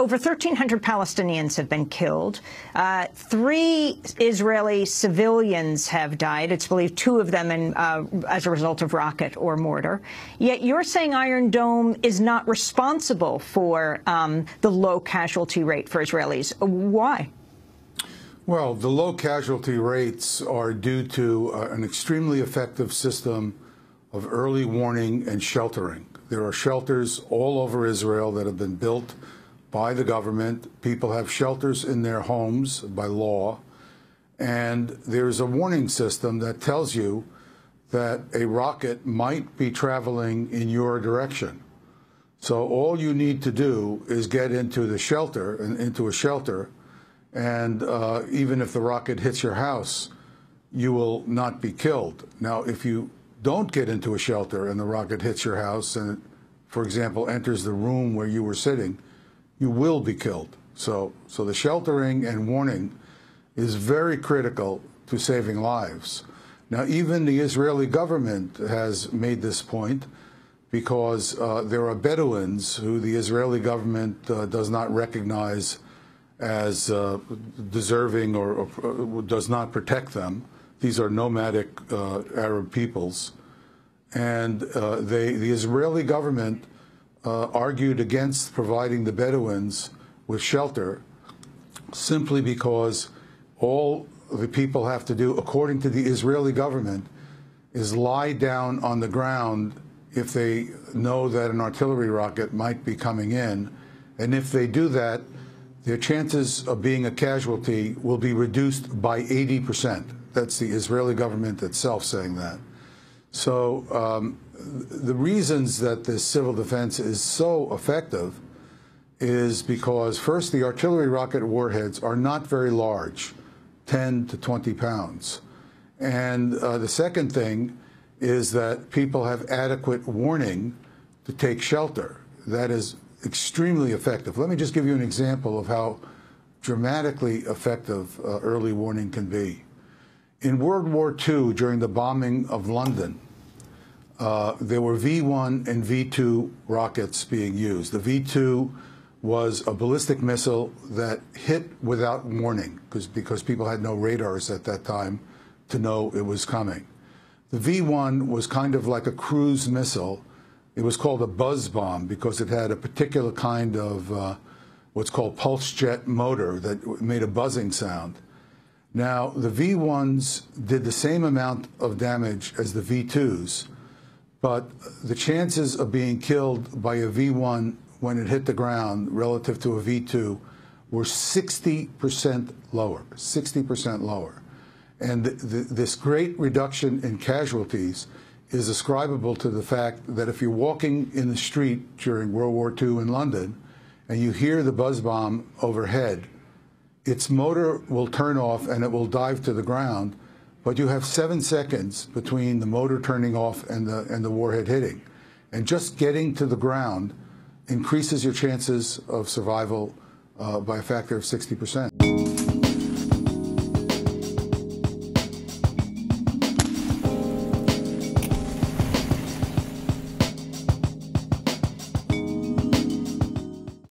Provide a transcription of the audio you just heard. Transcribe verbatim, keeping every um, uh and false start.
Over thirteen hundred Palestinians have been killed. Uh, three Israeli civilians have died. It's believed two of them in, uh, as a result of rocket or mortar. Yet you're saying Iron Dome is not responsible for um, the low casualty rate for Israelis. Why? Well, the low casualty rates are due to uh, an extremely effective system of early warning and sheltering. There are shelters all over Israel that have been built by the government. People have shelters in their homes by law. And there's a warning system that tells you that a rocket might be traveling in your direction. So all you need to do is get into the shelter, into a shelter, and uh, even if the rocket hits your house, you will not be killed. Now, if you don't get into a shelter and the rocket hits your house and, it, for example, enters the room where you were sitting, you will be killed. So, so the sheltering and warning is very critical to saving lives. Now, even the Israeli government has made this point because uh, there are Bedouins who the Israeli government uh, does not recognize as uh, deserving or, or does not protect them. These are nomadic uh, Arab peoples, and uh, they, the Israeli government uh, argued against providing the Bedouins with shelter simply because all the people have to do, according to the Israeli government, is lie down on the ground if they know that an artillery rocket might be coming in, and if they do that, their chances of being a casualty will be reduced by eighty percent. That's the Israeli government itself saying that. So um, the reasons that this civil defense is so effective is because, first, the artillery rocket warheads are not very large, ten to twenty pounds. And uh, the second thing is that people have adequate warning to take shelter. That is extremely effective. Let me just give you an example of how dramatically effective uh, early warning can be. In World War Two, during the bombing of London, uh, there were V one and V two rockets being used. The V two was a ballistic missile that hit without warning because, because people had no radars at that time to know it was coming. The V one was kind of like a cruise missile. It was called a buzz bomb because it had a particular kind of uh, what's called pulse jet motor that made a buzzing sound. Now, the V ones did the same amount of damage as the V twos, but the chances of being killed by a V one when it hit the ground relative to a V two were sixty percent lower, sixty percent lower. And th th this great reduction in casualties is ascribable to the fact that if you're walking in the street during World War Two in London and you hear the buzz bomb overhead, its motor will turn off and it will dive to the ground, but you have seven seconds between the motor turning off and the, and the warhead hitting. And just getting to the ground increases your chances of survival uh, by a factor of sixty percent.